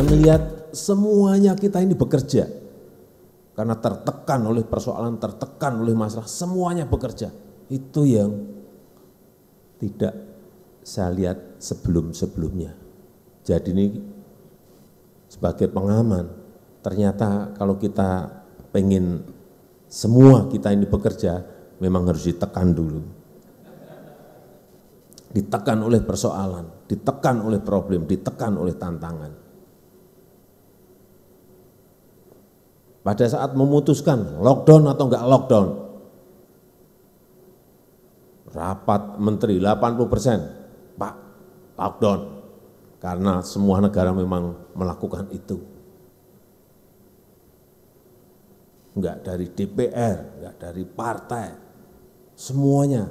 saya melihat semuanya kita ini bekerja karena tertekan oleh persoalan, tertekan oleh masalah, semuanya bekerja. Itu yang tidak saya lihat sebelum-sebelumnya. Jadi ini sebagai pengaman, ternyata kalau kita pengen semua kita ini bekerja, memang harus ditekan dulu. Ditekan oleh persoalan, ditekan oleh problem, ditekan oleh tantangan. Pada saat memutuskan lockdown atau enggak lockdown, rapat menteri 80%, Pak, lockdown, karena semua negara memang melakukan itu. Enggak dari DPR, enggak dari partai, semuanya.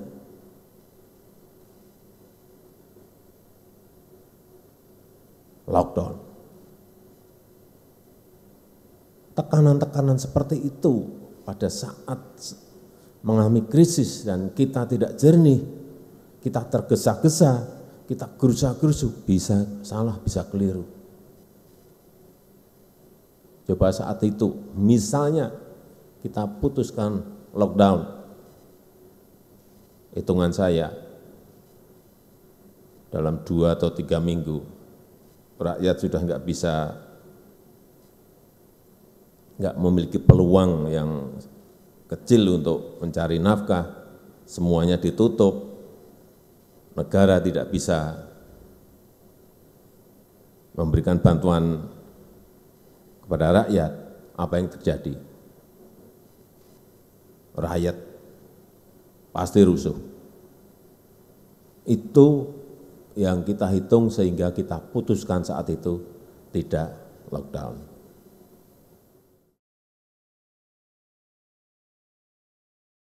Lockdown. Tekanan-tekanan seperti itu pada saat mengalami krisis dan kita tidak jernih, kita tergesa-gesa, kita gerusa-gerusu, bisa salah, bisa keliru. Coba saat itu, misalnya, kita putuskan lockdown. Hitungan saya, dalam 2 atau 3 minggu, rakyat sudah enggak bisa, enggak memiliki peluang yang kecil untuk mencari nafkah, semuanya ditutup, negara tidak bisa memberikan bantuan kepada rakyat, apa yang terjadi? Rakyat pasti rusuh. Itu yang kita hitung sehingga kita putuskan saat itu tidak lockdown.